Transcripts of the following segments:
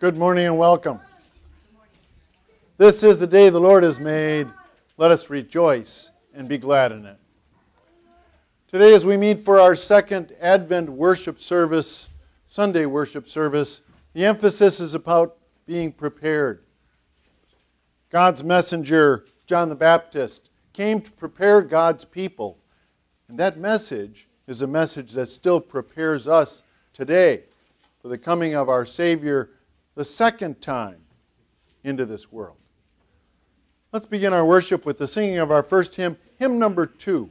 Good morning and welcome. This is the day the Lord has made. Let us rejoice and be glad in it. Today, as we meet for our second Advent worship service, Sunday worship service, the emphasis is about being prepared. God's messenger, John the Baptist, came to prepare God's people. And that message is a message that still prepares us today for the coming of our Savior the second time into this world. Let's begin our worship with the singing of our first hymn, hymn number 2.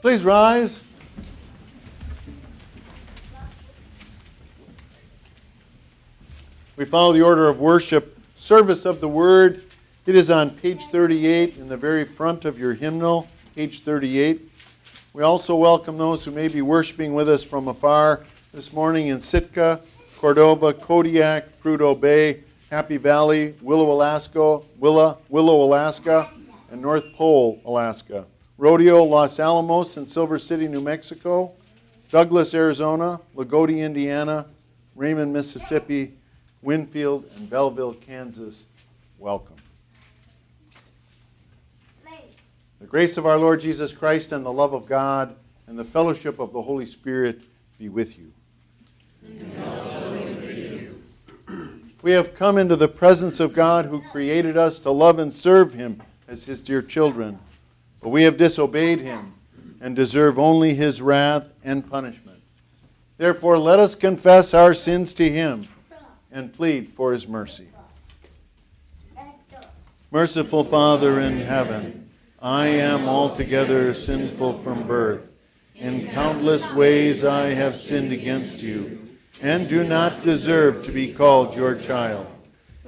Please rise. We follow the order of worship. Service of the Word. It is on page 38 in the very front of your hymnal, page 38. We also welcome those who may be worshiping with us from afar this morning in Sitka, Cordova, Kodiak, Prudhoe Bay, Happy Valley, Willow, Alaska, and North Pole, Alaska. Rodeo, Los Alamos, and Silver City, New Mexico, Douglas, Arizona, Lagodi, Indiana, Raymond, Mississippi, Winfield, and Belleville, Kansas. Welcome. The grace of our Lord Jesus Christ and the love of God and the fellowship of the Holy Spirit be with you. And also with you. We have come into the presence of God who created us to love and serve Him as His dear children. But we have disobeyed Him and deserve only His wrath and punishment. Therefore, let us confess our sins to Him and plead for His mercy. Merciful Father in heaven, I am altogether sinful from birth. In countless ways I have sinned against you and do not deserve to be called your child.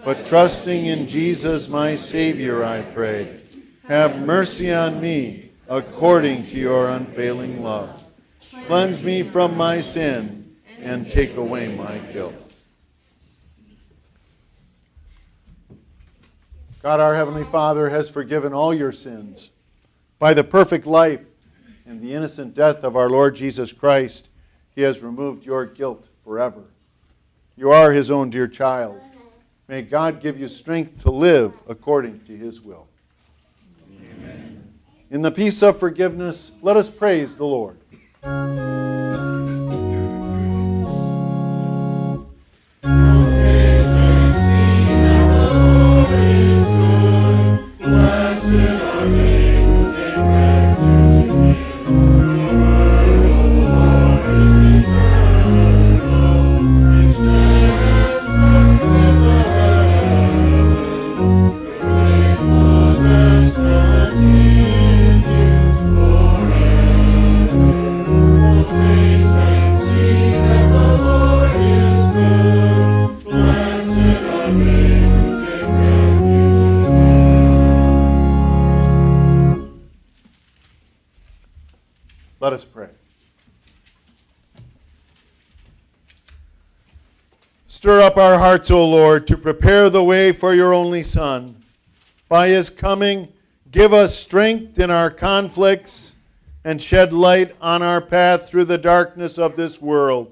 But trusting in Jesus, my Savior, I pray, have mercy on me, according to your unfailing love. Cleanse me from my sin, and take away my guilt. God, our Heavenly Father, has forgiven all your sins. By the perfect life and the innocent death of our Lord Jesus Christ, He has removed your guilt forever. You are His own dear child. May God give you strength to live according to His will. In the peace of forgiveness, let us praise the Lord. Stir up our hearts, O Lord, to prepare the way for your only Son. By his coming, give us strength in our conflicts and shed light on our path through the darkness of this world.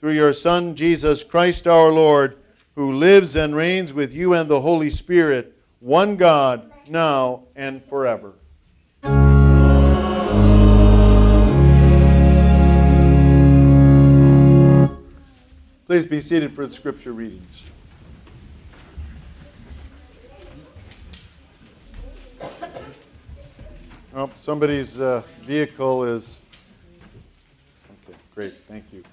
Through your Son, Jesus Christ our Lord, who lives and reigns with you and the Holy Spirit, one God, now and forever. Please be seated for the scripture readings. Oh, somebody's vehicle is... Okay, great, thank you.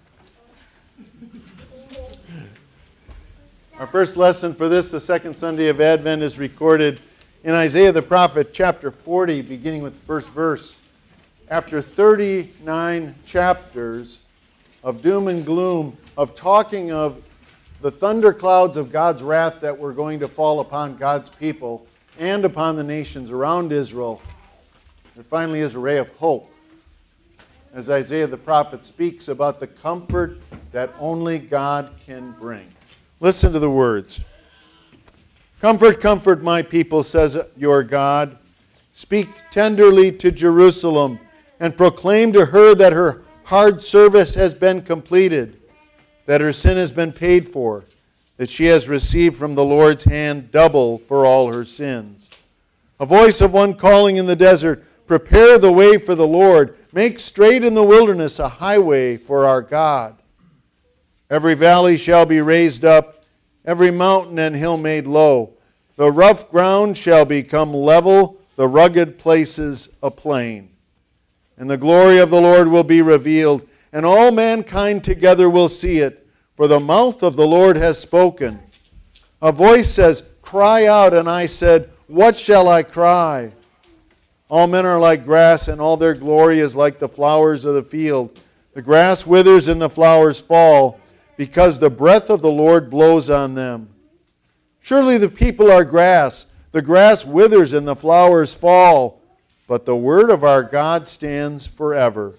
Our first lesson for this, the second Sunday of Advent, is recorded in Isaiah the prophet, chapter 40, beginning with the first verse. After 39 chapters of doom and gloom, of talking of the thunderclouds of God's wrath that were going to fall upon God's people and upon the nations around Israel, there finally is a ray of hope as Isaiah the prophet speaks about the comfort that only God can bring. Listen to the words. Comfort, comfort my people, says your God. Speak tenderly to Jerusalem and proclaim to her that her hard service has been completed, that her sin has been paid for, that she has received from the Lord's hand double for all her sins. A voice of one calling in the desert, prepare the way for the Lord, make straight in the wilderness a highway for our God. Every valley shall be raised up, every mountain and hill made low. The rough ground shall become level, the rugged places a plain. And the glory of the Lord will be revealed, and all mankind together will see it, for the mouth of the Lord has spoken. A voice says, cry out, and I said, what shall I cry? All men are like grass, and all their glory is like the flowers of the field. The grass withers and the flowers fall, because the breath of the Lord blows on them. Surely the people are grass. The grass withers and the flowers fall, but the word of our God stands forever.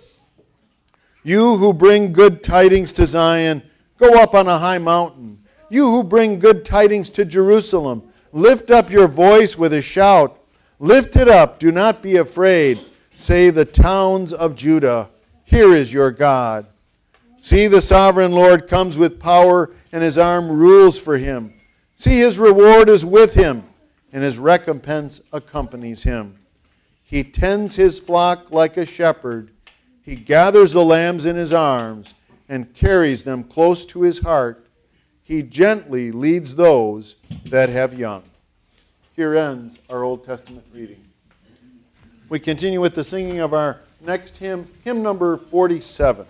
You who bring good tidings to Zion, go up on a high mountain. You who bring good tidings to Jerusalem, lift up your voice with a shout. Lift it up, do not be afraid. Say the towns of Judah, here is your God. See, the sovereign Lord comes with power, and his arm rules for him. See, his reward is with him, and his recompense accompanies him. He tends his flock like a shepherd. He gathers the lambs in his arms and carries them close to his heart. He gently leads those that have young. Here ends our Old Testament reading. We continue with the singing of our next hymn, hymn number 47.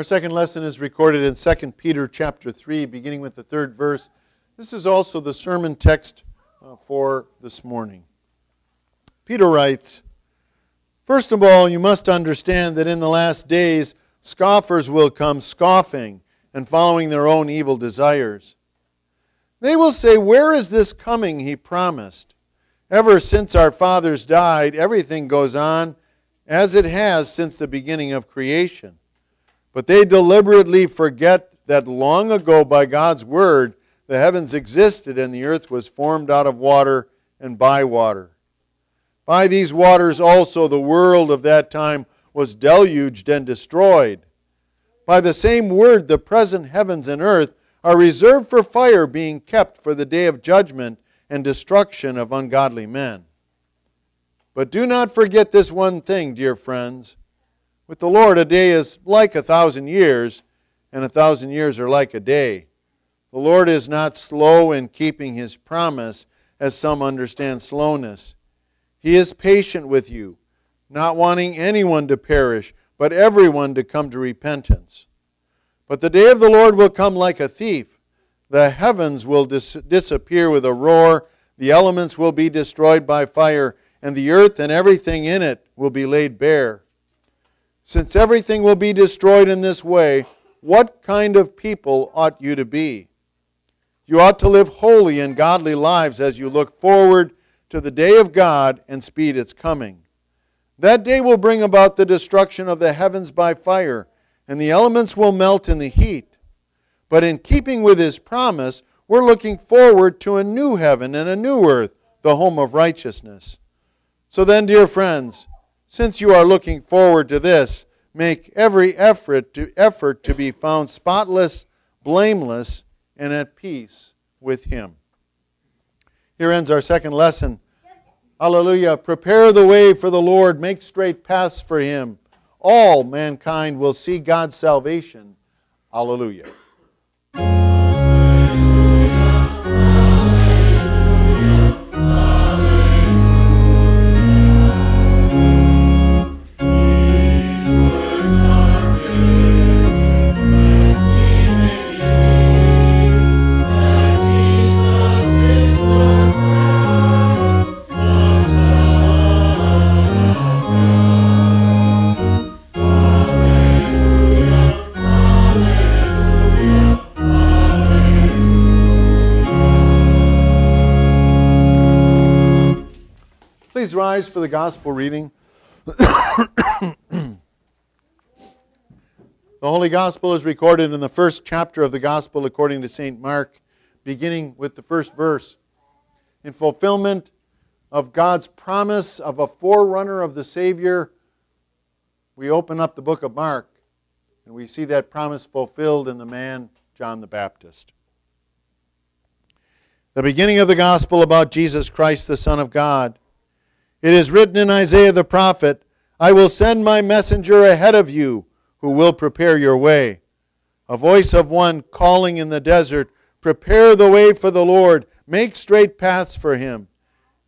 Our second lesson is recorded in 2 Peter chapter 3, beginning with the 3rd verse. This is also the sermon text for this morning. Peter writes, "First of all, you must understand that in the last days scoffers will come scoffing and following their own evil desires. They will say, 'Where is this coming he promised? Ever since our fathers died, everything goes on as it has since the beginning of creation.' But they deliberately forget that long ago by God's word the heavens existed and the earth was formed out of water and by water. By these waters also the world of that time was deluged and destroyed. By the same word the present heavens and earth are reserved for fire, being kept for the day of judgment and destruction of ungodly men. But do not forget this one thing, dear friends. With the Lord, a day is like 1,000 years, and 1,000 years are like a day. The Lord is not slow in keeping his promise, as some understand slowness. He is patient with you, not wanting anyone to perish, but everyone to come to repentance. But the day of the Lord will come like a thief. The heavens will disappear with a roar, the elements will be destroyed by fire, and the earth and everything in it will be laid bare. Since everything will be destroyed in this way, what kind of people ought you to be? You ought to live holy and godly lives as you look forward to the day of God and speed its coming. That day will bring about the destruction of the heavens by fire, and the elements will melt in the heat. But in keeping with his promise, we're looking forward to a new heaven and a new earth, the home of righteousness. So then, dear friends, since you are looking forward to this, make every effort to be found spotless, blameless, and at peace with him." Here ends our second lesson. Hallelujah. Prepare the way for the Lord. Make straight paths for him. All mankind will see God's salvation. Hallelujah. Please rise for the gospel reading. The Holy Gospel is recorded in the 1st chapter of the Gospel according to St. Mark, beginning with the 1st verse. In fulfillment of God's promise of a forerunner of the Savior, we open up the book of Mark, and we see that promise fulfilled in the man, John the Baptist. The beginning of the Gospel about Jesus Christ, the Son of God. It is written in Isaiah the prophet, "I will send my messenger ahead of you, who will prepare your way. A voice of one calling in the desert, 'Prepare the way for the Lord, make straight paths for him.'"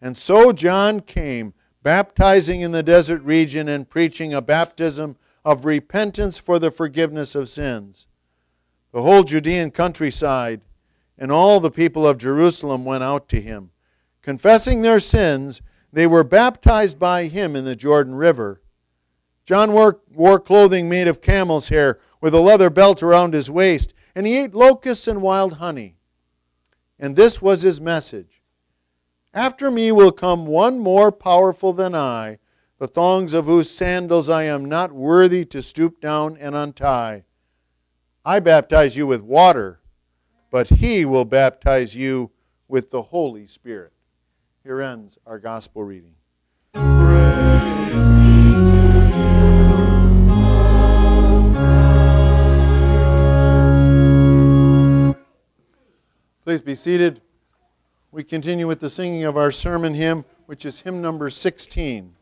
And so John came, baptizing in the desert region and preaching a baptism of repentance for the forgiveness of sins. The whole Judean countryside and all the people of Jerusalem went out to him, confessing their sins. They were baptized by him in the Jordan River. John wore clothing made of camel's hair with a leather belt around his waist, and he ate locusts and wild honey. And this was his message: "After me will come one more powerful than I, the thongs of whose sandals I am not worthy to stoop down and untie. I baptize you with water, but he will baptize you with the Holy Spirit." Here ends our gospel reading. Please be seated. We continue with the singing of our sermon hymn, which is hymn number 16.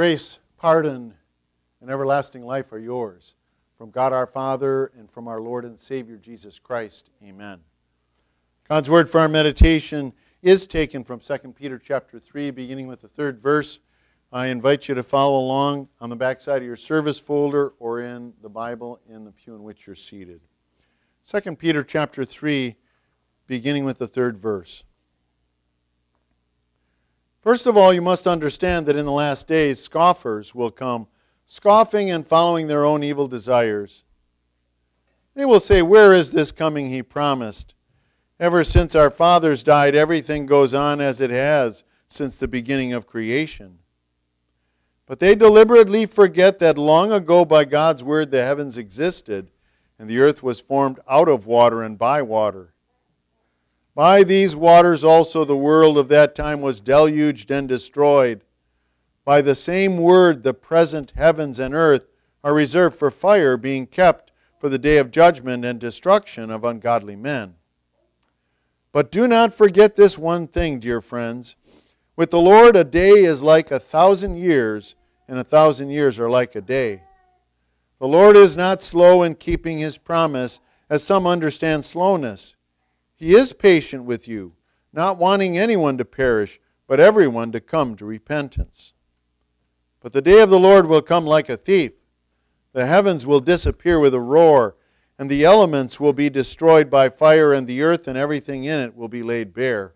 Grace, pardon, and everlasting life are yours, from God our Father and from our Lord and Savior Jesus Christ. Amen. God's word for our meditation is taken from 2 Peter chapter 3, beginning with the 3rd verse. I invite you to follow along on the backside of your service folder or in the Bible in the pew in which you're seated. 2 Peter chapter 3, beginning with the 3rd verse. First of all, you must understand that in the last days, scoffers will come, scoffing and following their own evil desires. They will say, "Where is this coming he promised? Ever since our fathers died, everything goes on as it has since the beginning of creation." But they deliberately forget that long ago by God's word the heavens existed, and the earth was formed out of water and by water. By these waters also the world of that time was deluged and destroyed. By the same word the present heavens and earth are reserved for fire, being kept for the day of judgment and destruction of ungodly men. But do not forget this one thing, dear friends. With the Lord, a day is like 1,000 years, and 1,000 years are like a day. The Lord is not slow in keeping his promise, as some understand slowness. He is patient with you, not wanting anyone to perish, but everyone to come to repentance. But the day of the Lord will come like a thief. The heavens will disappear with a roar, and the elements will be destroyed by fire, and the earth and everything in it will be laid bare.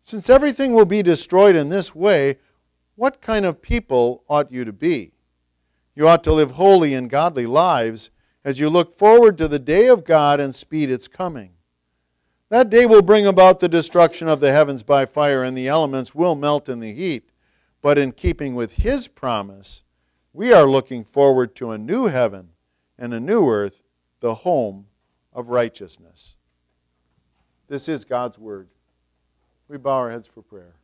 Since everything will be destroyed in this way, what kind of people ought you to be? You ought to live holy and godly lives as you look forward to the day of God and speed its coming. That day will bring about the destruction of the heavens by fire, and the elements will melt in the heat. But in keeping with his promise, we are looking forward to a new heaven and a new earth, the home of righteousness. This is God's word. We bow our heads for prayer.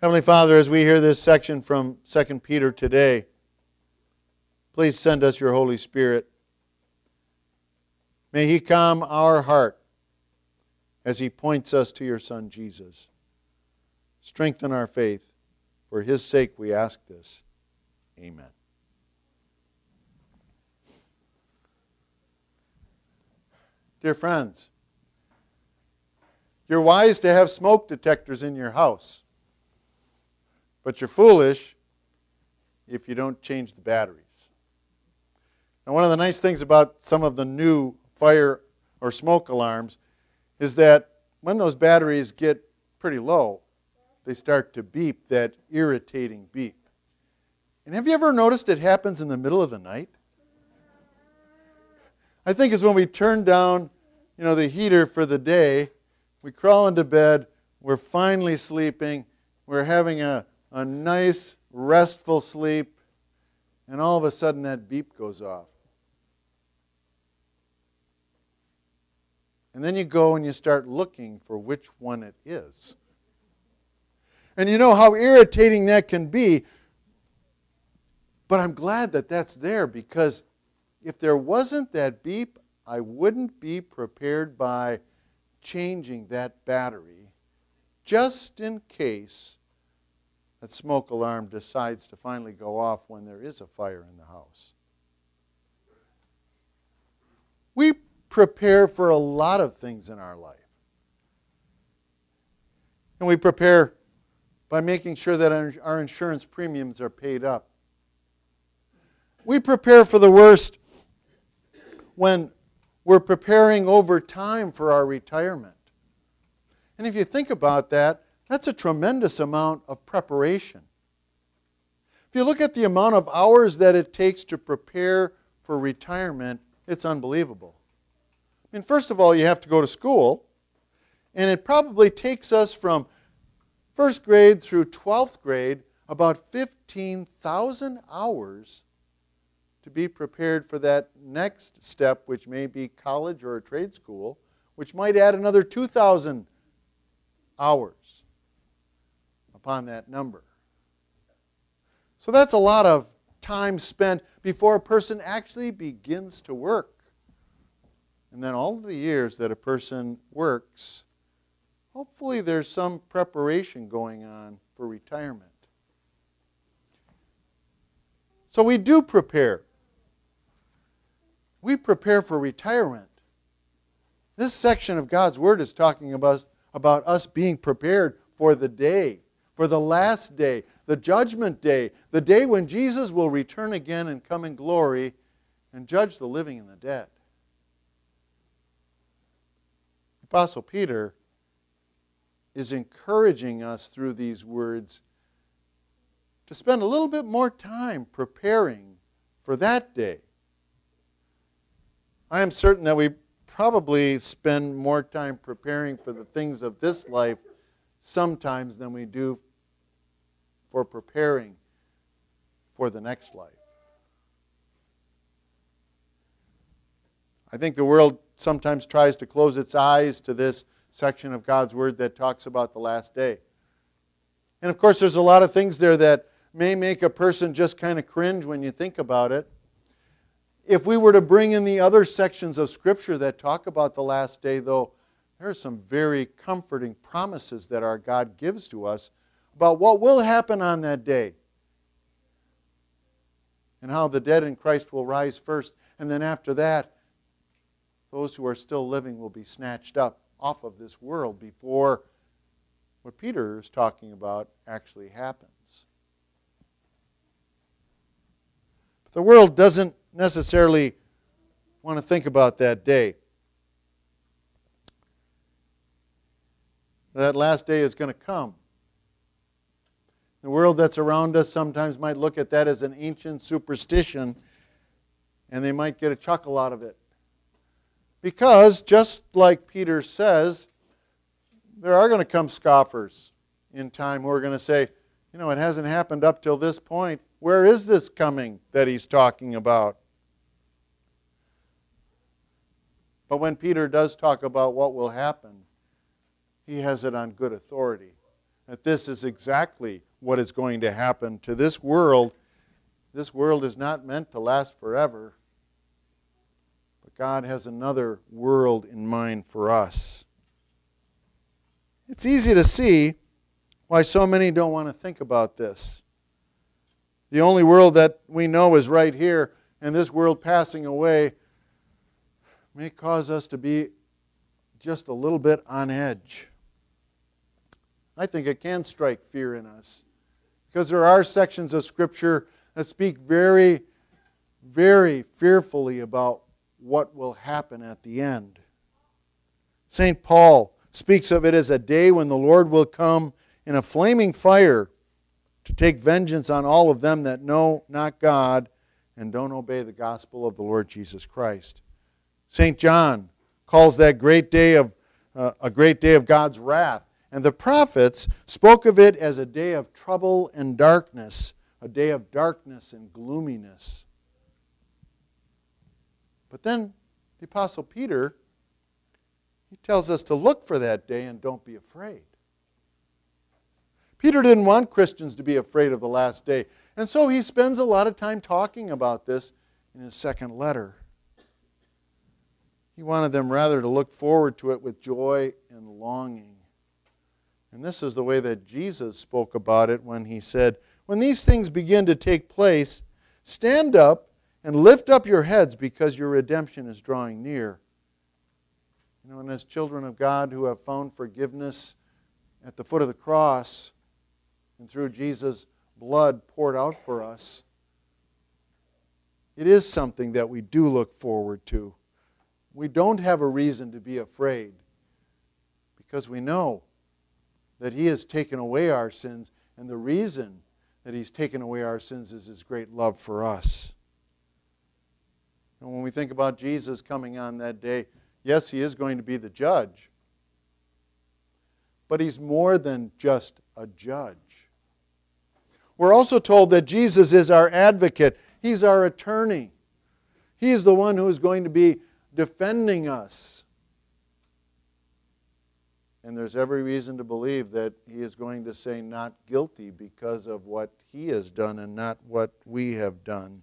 Heavenly Father, as we hear this section from 2 Peter today, please send us your Holy Spirit. May he calm our heart as he points us to your Son, Jesus. Strengthen our faith. For his sake we ask this. Amen. Dear friends, you're wise to have smoke detectors in your house, but you're foolish if you don't change the batteries. Now, one of the nice things about some of the new fire or smoke alarms is that when those batteries get pretty low, they start to beep that irritating beep. And have you ever noticed it happens in the middle of the night? I think it's when we turn down, the heater for the day, we crawl into bed, we're finally sleeping, we're having a nice, restful sleep, and all of a sudden that beep goes off. And then you go and you start looking for which one it is. And you know how irritating that can be. But I'm glad that that's there, because if there wasn't that beep, I wouldn't be prepared by changing that battery just in case that smoke alarm decides to finally go off when there is a fire in the house. We prepare for a lot of things in our life. And we prepare by making sure that our insurance premiums are paid up. We prepare for the worst when we're preparing over time for our retirement. And if you think about that, that's a tremendous amount of preparation. If you look at the amount of hours that it takes to prepare for retirement, it's unbelievable. I mean, first of all, you have to go to school, and it probably takes us from first grade through 12th grade about 15,000 hours to be prepared for that next step, which may be college or a trade school, which might add another 2,000 hours upon that number. So that's a lot of time spent before a person actually begins to work. And then all of the years that a person works, hopefully there's some preparation going on for retirement. So we do prepare. We prepare for retirement. This section of God's Word is talking about us being prepared for the day, for the last day, the judgment day, the day when Jesus will return again and come in glory and judge the living and the dead. Apostle Peter is encouraging us through these words to spend a little bit more time preparing for that day. I am certain that we probably spend more time preparing for the things of this life sometimes than we do for preparing for the next life. I think the world sometimes tries to close its eyes to this section of God's Word that talks about the last day. And of course, there's a lot of things there that may make a person just kind of cringe when you think about it. If we were to bring in the other sections of Scripture that talk about the last day, though, there are some very comforting promises that our God gives to us about what will happen on that day and how the dead in Christ will rise first. And then after that, those who are still living will be snatched up off of this world before what Peter is talking about actually happens. But the world doesn't necessarily want to think about that day. That last day is going to come. The world that's around us sometimes might look at that as an ancient superstition, and they might get a chuckle out of it. Because, just like Peter says, there are going to come scoffers in time who are going to say, you know, it hasn't happened up till this point. Where is this coming that he's talking about? But when Peter does talk about what will happen, he has it on good authority, that this is exactly what is going to happen to this world. This world is not meant to last forever, but God has another world in mind for us. It's easy to see why so many don't want to think about this. The only world that we know is right here, and this world passing away may cause us to be just a little bit on edge. I think it can strike fear in us, because there are sections of Scripture that speak very, very fearfully about what will happen at the end. St. Paul speaks of it as a day when the Lord will come in a flaming fire to take vengeance on all of them that know not God and don't obey the gospel of the Lord Jesus Christ. St. John calls that great day a great day of God's wrath. And the prophets spoke of it as a day of trouble and darkness, a day of darkness and gloominess. But then the Apostle Peter, he tells us to look for that day and don't be afraid. Peter didn't want Christians to be afraid of the last day. And so he spends a lot of time talking about this in his second letter. He wanted them rather to look forward to it with joy and longing. And this is the way that Jesus spoke about it when he said, when these things begin to take place, stand up and lift up your heads, because your redemption is drawing near. You know, and as children of God who have found forgiveness at the foot of the cross and through Jesus' blood poured out for us, it is something that we do look forward to. We don't have a reason to be afraid, because we know that He has taken away our sins, and the reason that He's taken away our sins is His great love for us. And when we think about Jesus coming on that day, yes, He is going to be the judge, but He's more than just a judge. We're also told that Jesus is our advocate. He's our attorney. He's the one who is going to be defending us. And there's every reason to believe that he is going to say not guilty because of what he has done and not what we have done.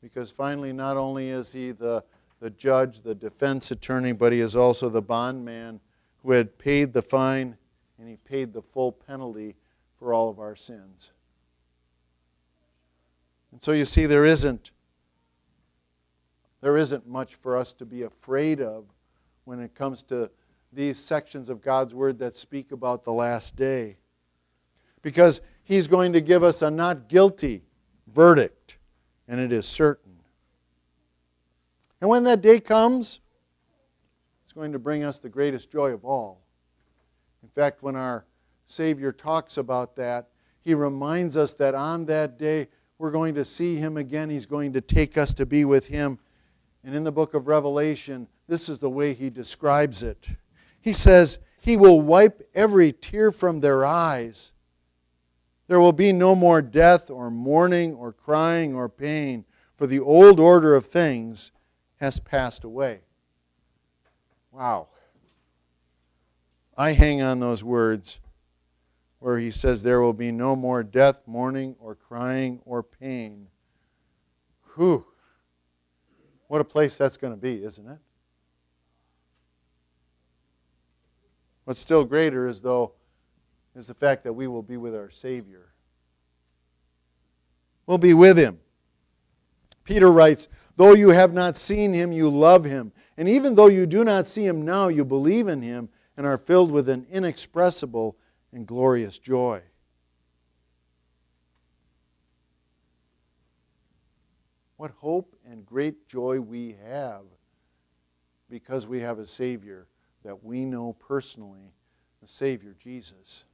Because finally, not only is he the judge, the defense attorney, but he is also the bondman who had paid the fine, and he paid the full penalty for all of our sins. And so you see, there isn't much for us to be afraid of when it comes to these sections of God's Word that speak about the last day. Because He's going to give us a not guilty verdict, and it is certain. And when that day comes, it's going to bring us the greatest joy of all. In fact, when our Savior talks about that, He reminds us that on that day, we're going to see Him again. He's going to take us to be with Him. And in the book of Revelation, this is the way He describes it. He says, He will wipe every tear from their eyes. There will be no more death or mourning or crying or pain, for the old order of things has passed away. Wow. I hang on those words where He says there will be no more death, mourning, or crying, or pain. Whew. What a place that's going to be, isn't it? What's still greater is the fact that we will be with our Savior. We'll be with Him. Peter writes, though you have not seen Him, you love Him. And even though you do not see Him now, you believe in Him and are filled with an inexpressible and glorious joy. What hope and great joy we have because we have a Savior that we know personally, the Savior Jesus.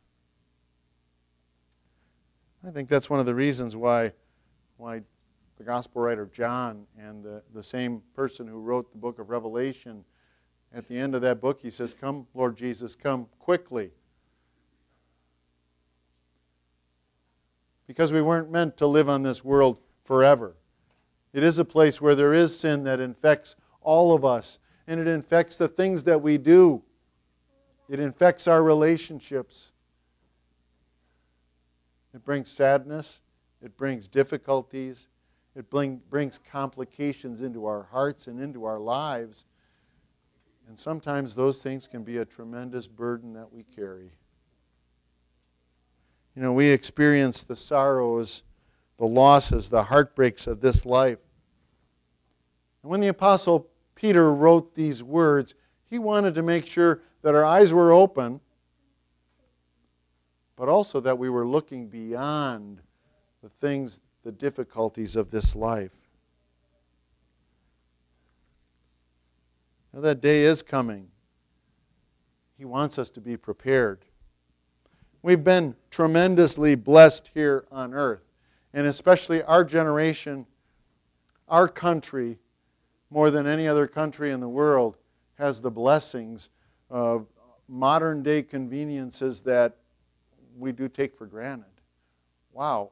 I think that's one of the reasons why the Gospel writer John and the same person who wrote the book of Revelation, at the end of that book he says, come, Lord Jesus, come quickly. Because we weren't meant to live on this world forever. It is a place where there is sin that infects all of us, and it infects the things that we do. It infects our relationships. It brings sadness. It brings difficulties. It brings complications into our hearts and into our lives. And sometimes those things can be a tremendous burden that we carry. You know, we experience the sorrows, the losses, the heartbreaks of this life. And when the Apostle Peter wrote these words, he wanted to make sure that our eyes were open, but also that we were looking beyond the things, the difficulties of this life. Now, that day is coming. He wants us to be prepared. We've been tremendously blessed here on earth, and especially our generation, our country, more than any other country in the world, has the blessings of modern-day conveniences that we do take for granted. Wow.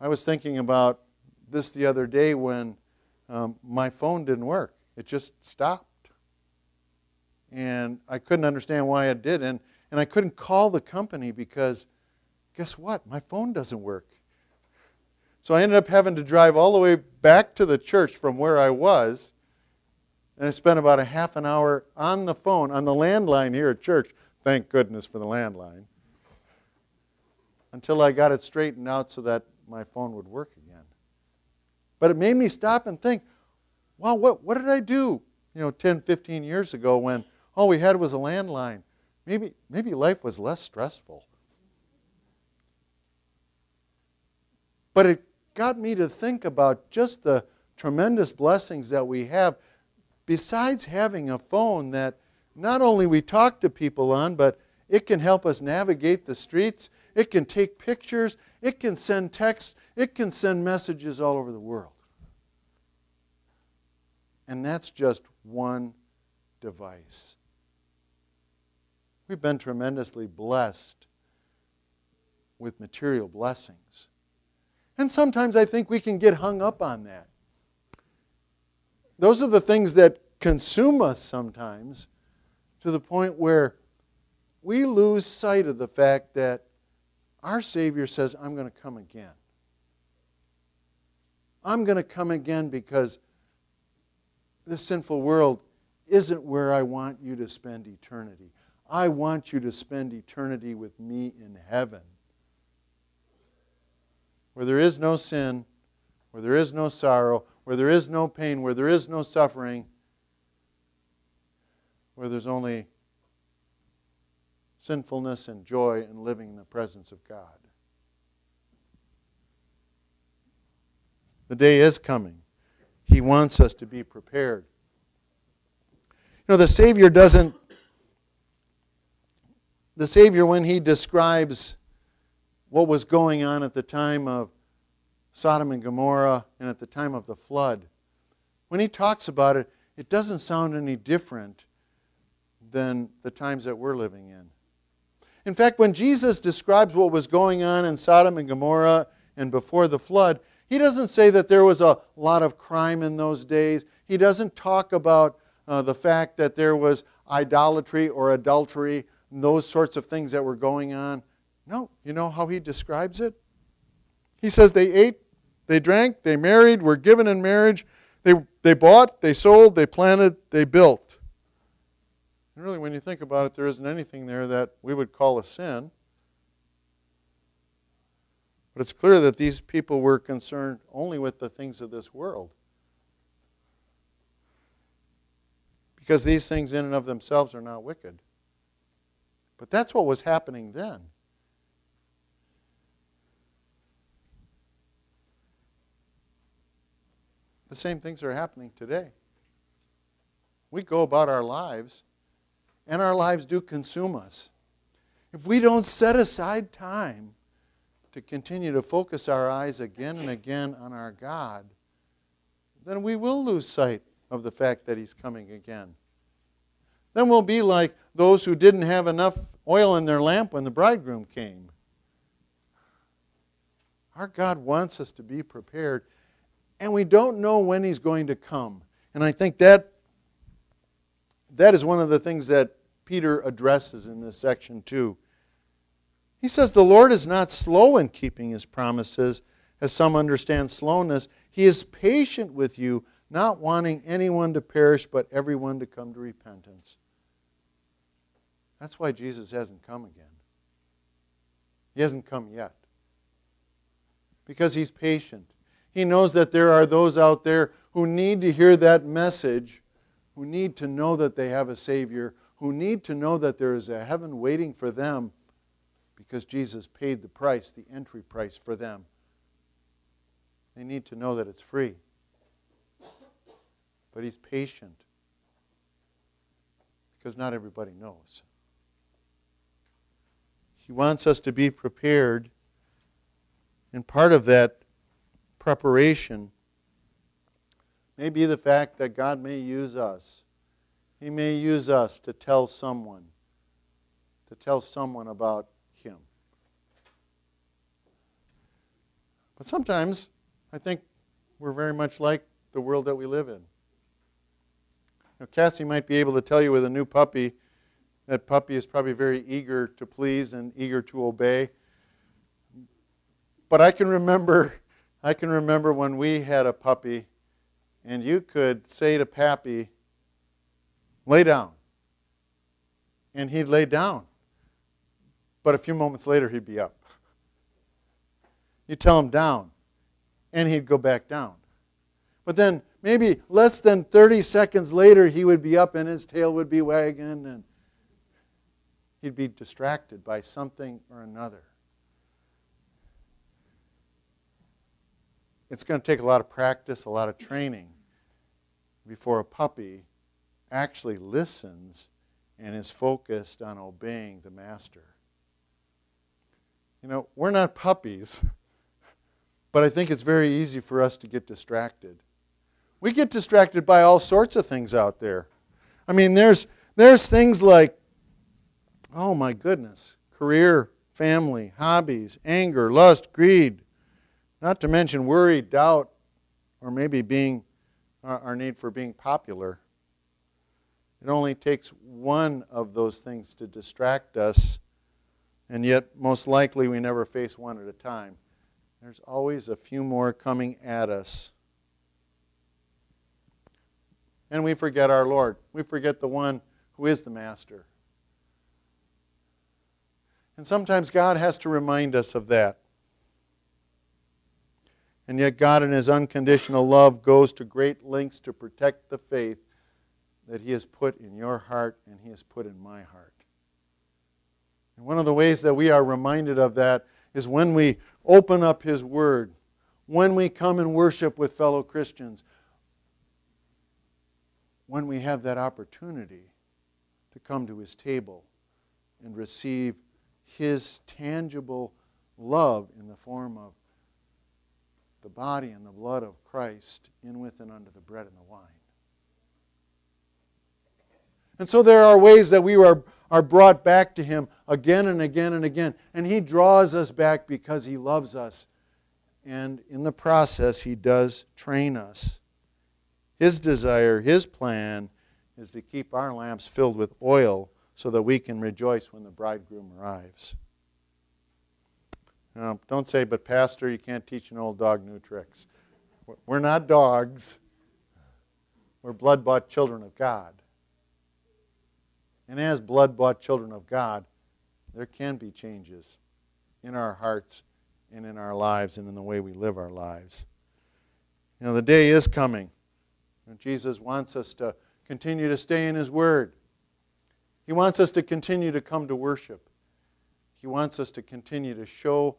I was thinking about this the other day when my phone didn't work. It just stopped. And I couldn't understand why it did. And I couldn't call the company because, guess what? My phone doesn't work. So I ended up having to drive all the way back to the church from where I was, and I spent about a half an hour on the phone, on the landline here at church. Thank goodness for the landline. Until I got it straightened out so that my phone would work again. But it made me stop and think, wow, what did I do, 10, 15 years ago when all we had was a landline? Maybe life was less stressful. But it got me to think about just the tremendous blessings that we have, besides having a phone that not only we talk to people on, but it can help us navigate the streets, it can take pictures, it can send texts, it can send messages all over the world. And that's just one device. We've been tremendously blessed with material blessings. And sometimes I think we can get hung up on that. Those are the things that consume us sometimes to the point where we lose sight of the fact that our Savior says, I'm going to come again. I'm going to come again because this sinful world isn't where I want you to spend eternity. I want you to spend eternity with me in heaven. where there is no sin, where there is no sorrow, where there is no pain, where there is no suffering, where there's only sinfulness and joy and living in the presence of God. The day is coming. He wants us to be prepared. You know, the Savior, when he describes what was going on at the time of Sodom and Gomorrah and at the time of the flood, when he talks about it, it doesn't sound any different than the times that we're living in. In fact, when Jesus describes what was going on in Sodom and Gomorrah and before the flood, he doesn't say that there was a lot of crime in those days. He doesn't talk about the fact that there was idolatry or adultery, and those sorts of things that were going on. No, you know how he describes it? He says they ate, they drank, they married, were given in marriage, they bought, they sold, they planted, they built. And really, when you think about it, there isn't anything there that we would call a sin. But it's clear that these people were concerned only with the things of this world, because these things in and of themselves are not wicked. But that's what was happening then. The same things are happening today. We go about our lives, and our lives do consume us. If we don't set aside time to continue to focus our eyes again and again on our God, then we will lose sight of the fact that he's coming again. Then we'll be like those who didn't have enough oil in their lamp when the bridegroom came. Our God wants us to be prepared, and we don't know when he's going to come. And I think that is one of the things that Peter addresses in this section too. He says, the Lord is not slow in keeping his promises, as some understand slowness. He is patient with you, not wanting anyone to perish, but everyone to come to repentance. That's why Jesus hasn't come again. He hasn't come yet. Because he's patient. He knows that there are those out there who need to hear that message, who need to know that they have a Savior, who need to know that there is a heaven waiting for them, because Jesus paid the price, the entry price for them. They need to know that it's free. But he's patient, because not everybody knows. He wants us to be prepared, and part of that preparation may be the fact that God may use us. He may use us to tell someone, about him. But sometimes I think we're very much like the world that we live in. Now, Cassie might be able to tell you with a new puppy, that puppy is probably very eager to please and eager to obey. But I can remember when we had a puppy, and you could say to Pappy, lay down. And he'd lay down. But a few moments later, he'd be up. You tell him down, and he'd go back down. But then maybe less than 30 seconds later, he would be up and his tail would be wagging, and he'd be distracted by something or another. It's going to take a lot of practice, a lot of training before a puppy actually listens and is focused on obeying the master. You know, we're not puppies, but I think it's very easy for us to get distracted. We get distracted by all sorts of things out there. I mean, there's things like, oh my goodness, career, family, hobbies, anger, lust, greed, not to mention worry, doubt, or maybe being our need for being popular. It only takes one of those things to distract us, and yet most likely we never face one at a time. There's always a few more coming at us. And we forget our Lord. We forget the one who is the master. And sometimes God has to remind us of that. And yet God in his unconditional love goes to great lengths to protect the faith that he has put in your heart and he has put in my heart. And one of the ways that we are reminded of that is when we open up his word, when we come and worship with fellow Christians, when we have that opportunity to come to his table and receive his tangible love in the form of the body and the blood of Christ in, with, and under the bread and the wine. And so there are ways that we are brought back to him again and again and again. And he draws us back because he loves us. And in the process, he does train us. His desire, his plan, is to keep our lamps filled with oil so that we can rejoice when the bridegroom arrives. Now, don't say, but Pastor, you can't teach an old dog new tricks. We're not dogs. We're blood-bought children of God. And as blood-bought children of God, there can be changes in our hearts and in our lives and in the way we live our lives. You know, the day is coming when Jesus wants us to continue to stay in his word. He wants us to continue to come to worship. He wants us to continue to show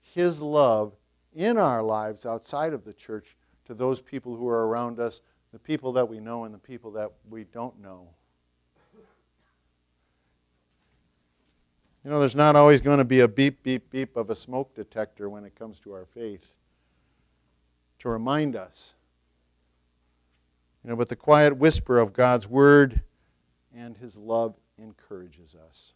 his love in our lives outside of the church to those people who are around us, the people that we know and the people that we don't know. You know, there's not always going to be a beep, beep, beep of a smoke detector when it comes to our faith to remind us. You know, but the quiet whisper of God's word and his love encourages us.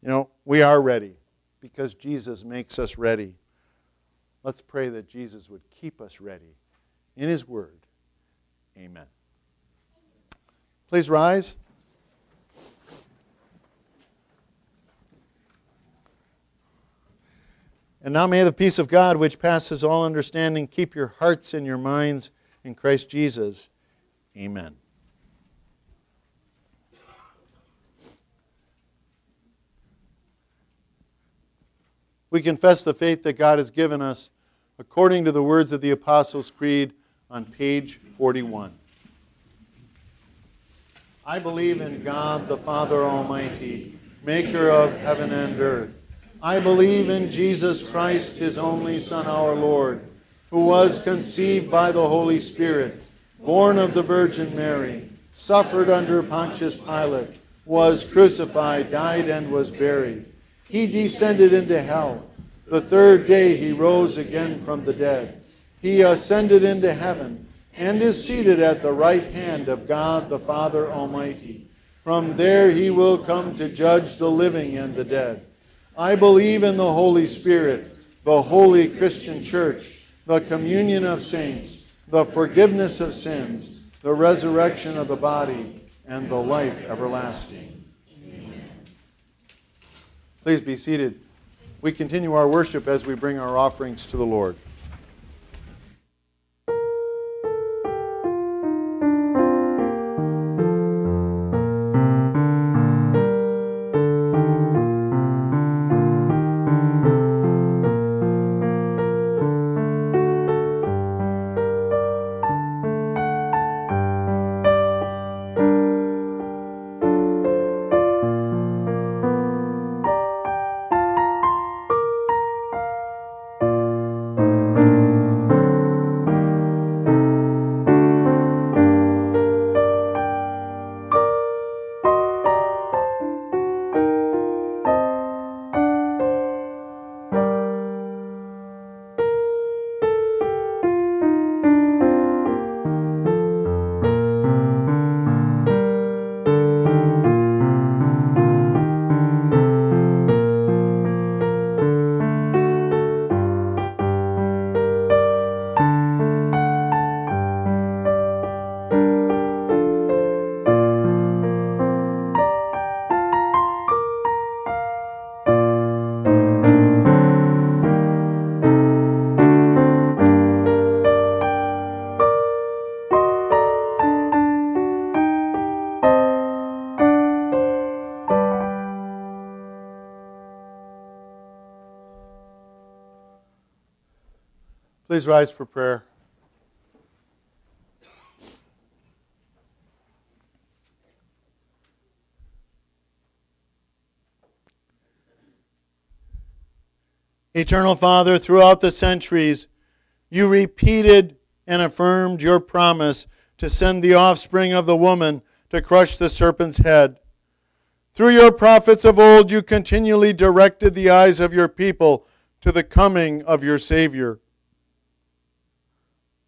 You know, we are ready because Jesus makes us ready. Let's pray that Jesus would keep us ready in his word. Amen. Please rise. And now may the peace of God, which passes all understanding, keep your hearts and your minds in Christ Jesus. Amen. We confess the faith that God has given us according to the words of the Apostles' Creed on page 41. I believe in God the Father Almighty, maker of heaven and earth. I believe in Jesus Christ, his only Son, our Lord, who was conceived by the Holy Spirit, born of the Virgin Mary, suffered under Pontius Pilate, was crucified, died, and was buried. He descended into hell. The third day he rose again from the dead. He ascended into heaven and is seated at the right hand of God the Father Almighty. From there he will come to judge the living and the dead. I believe in the Holy Spirit, the holy Christian church, the communion of saints, the forgiveness of sins, the resurrection of the body, and the life everlasting. Amen. Please be seated. We continue our worship as we bring our offerings to the Lord. Please rise for prayer. Eternal Father, throughout the centuries, you repeated and affirmed your promise to send the offspring of the woman to crush the serpent's head. Through your prophets of old, you continually directed the eyes of your people to the coming of your Savior.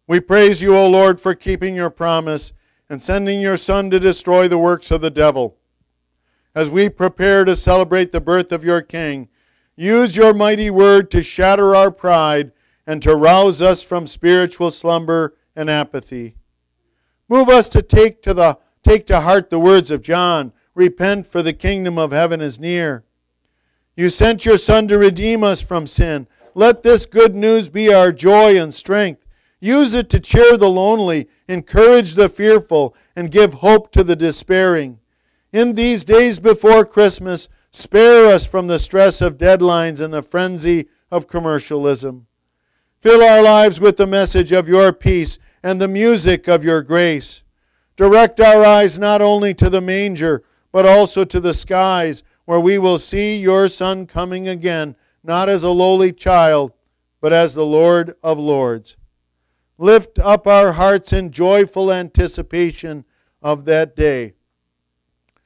We praise you, O Lord, for keeping your promise and sending your Son to destroy the works of the devil. As we prepare to celebrate the birth of your King, use your mighty word to shatter our pride and to rouse us from spiritual slumber and apathy. Move us to take to heart the words of John, "Repent, for the kingdom of heaven is near." You sent your Son to redeem us from sin. Let this good news be our joy and strength. Use it to cheer the lonely, encourage the fearful, and give hope to the despairing. In these days before Christmas, spare us from the stress of deadlines and the frenzy of commercialism. Fill our lives with the message of your peace and the music of your grace. Direct our eyes not only to the manger, but also to the skies, where we will see your Son coming again, not as a lowly child, but as the Lord of Lords. Lift up our hearts in joyful anticipation of that day.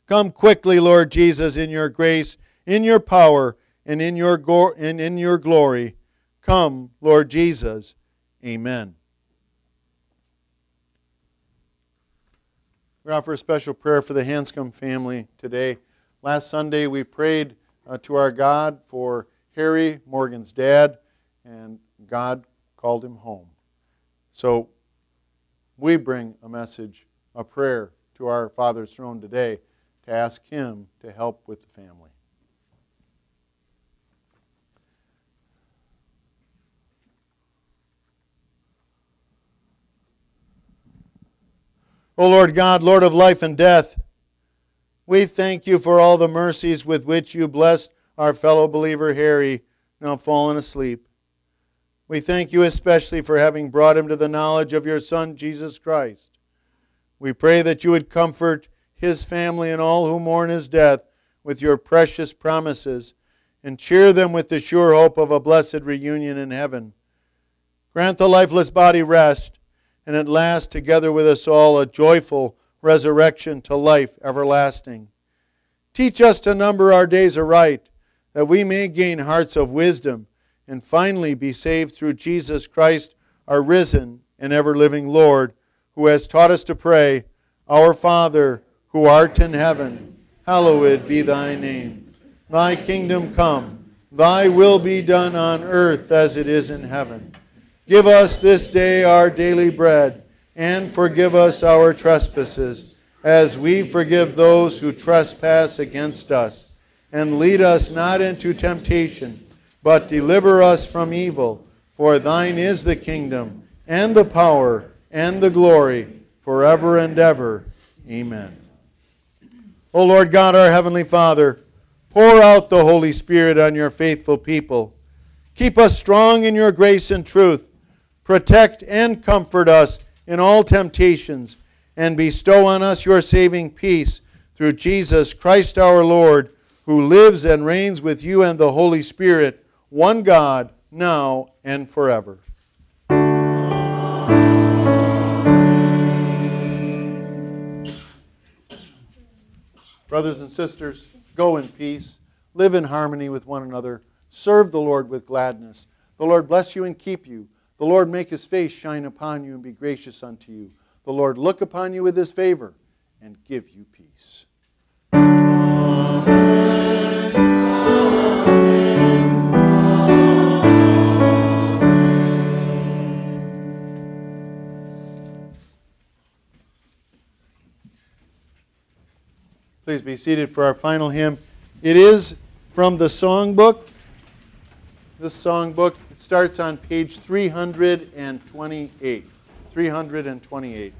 Come quickly, Lord Jesus, in your grace, in your power, and in your glory. Come, Lord Jesus. Amen. We offer a special prayer for the Hanscom family today. Last Sunday we prayed to our God for Harry, Morgan's dad, and God called him home. So we bring a message, a prayer, to our Father's throne today, to ask him to help with the family. O Lord God, Lord of life and death, we thank you for all the mercies with which you blessed our fellow believer Harry, now fallen asleep. We thank you especially for having brought him to the knowledge of your Son, Jesus Christ. We pray that you would comfort his family and all who mourn his death with your precious promises, and cheer them with the sure hope of a blessed reunion in heaven. Grant the lifeless body rest, and at last, together with us all, a joyful resurrection to life everlasting. Teach us to number our days aright, that we may gain hearts of wisdom, and finally be saved through Jesus Christ, our risen and ever-living Lord, who has taught us to pray, "Our Father, who art in heaven, hallowed be thy name. Thy kingdom come, thy will be done on earth as it is in heaven. Give us this day our daily bread, and forgive us our trespasses, as we forgive those who trespass against us. And lead us not into temptation, but deliver us from evil. For thine is the kingdom, and the power, and the glory, forever and ever. Amen." O Lord God, our Heavenly Father, pour out the Holy Spirit on your faithful people. Keep us strong in your grace and truth. Protect and comfort us in all temptations, and bestow on us your saving peace through Jesus Christ our Lord, who lives and reigns with you and the Holy Spirit, one God, now and forever. Brothers and sisters, go in peace. Live in harmony with one another. Serve the Lord with gladness. The Lord bless you and keep you. The Lord make his face shine upon you and be gracious unto you. The Lord look upon you with his favor and give you peace. Please be seated for our final hymn. It is from the songbook. This songbook, it starts on page 328. 328.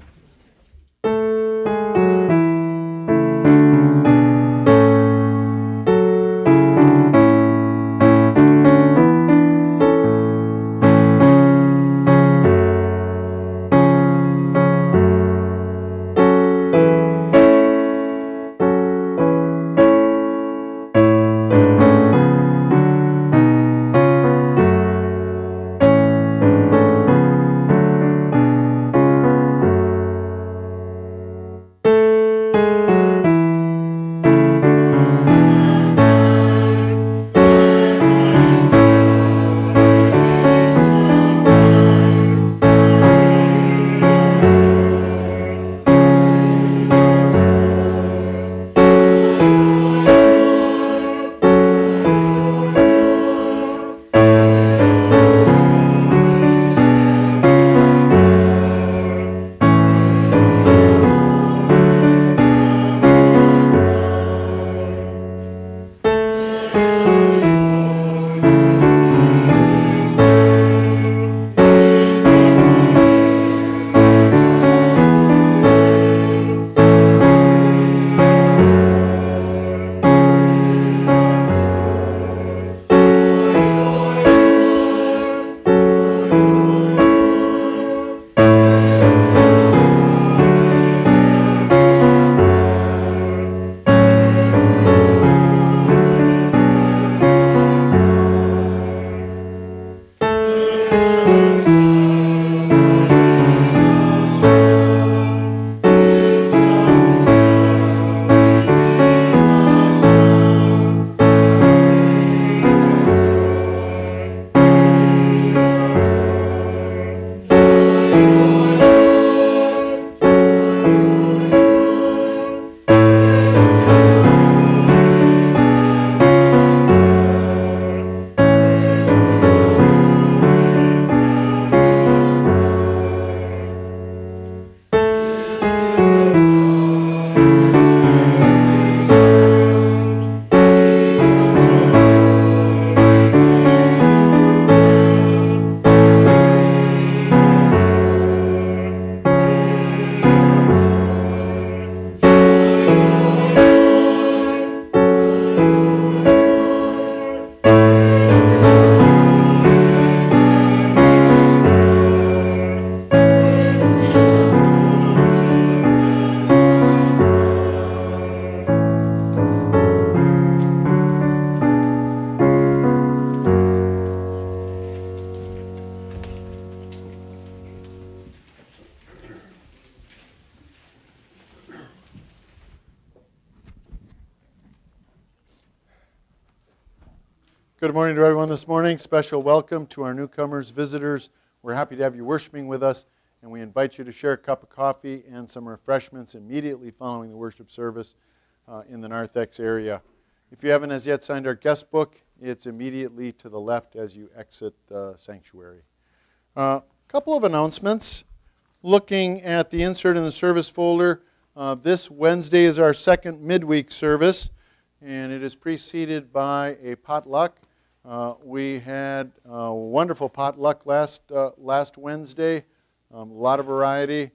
Good morning to everyone this morning. Special welcome to our newcomers, visitors. We're happy to have you worshiping with us, and we invite you to share a cup of coffee and some refreshments immediately following the worship service in the narthex area. If you haven't as yet signed our guest book, it's immediately to the left as you exit the sanctuary. A couple of announcements. Looking at the insert in the service folder, this Wednesday is our second midweek service, and it is preceded by a potluck. We had a wonderful potluck last Wednesday, a lot of variety.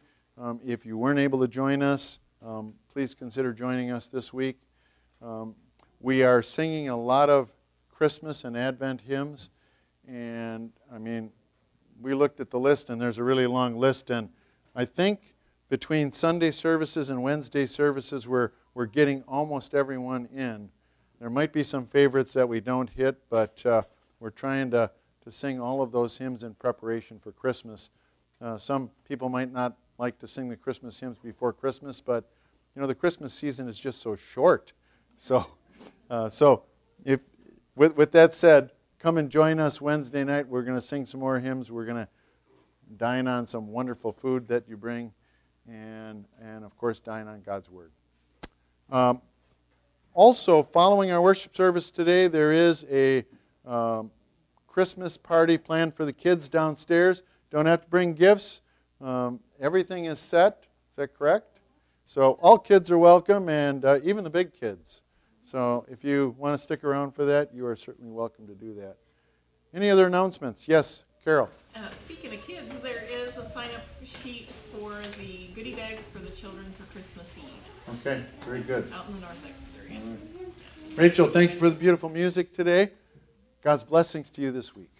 If you weren't able to join us, please consider joining us this week. We are singing a lot of Christmas and Advent hymns, and I mean, we looked at the list and there's a really long list, and I think between Sunday services and Wednesday services we're getting almost everyone in. There might be some favorites that we don't hit, but we're trying to sing all of those hymns in preparation for Christmas. Some people might not like to sing the Christmas hymns before Christmas, but you know, the Christmas season is just so short. So with that said, come and join us Wednesday night. We're going to sing some more hymns. We're going to dine on some wonderful food that you bring, and of course, dine on God's Word. Also, following our worship service today, there is a Christmas party planned for the kids downstairs. Don't have to bring gifts. Everything is set. Is that correct? So all kids are welcome, and even the big kids. So if you want to stick around for that, you are certainly welcome to do that. Any other announcements? Yes, Carol. Speaking of kids, there is a sign-up sheet for the goodie bags for the children for Christmas Eve. Okay, very good. Out in the narthex area. Right. Rachel, thank you for the beautiful music today. God's blessings to you this week.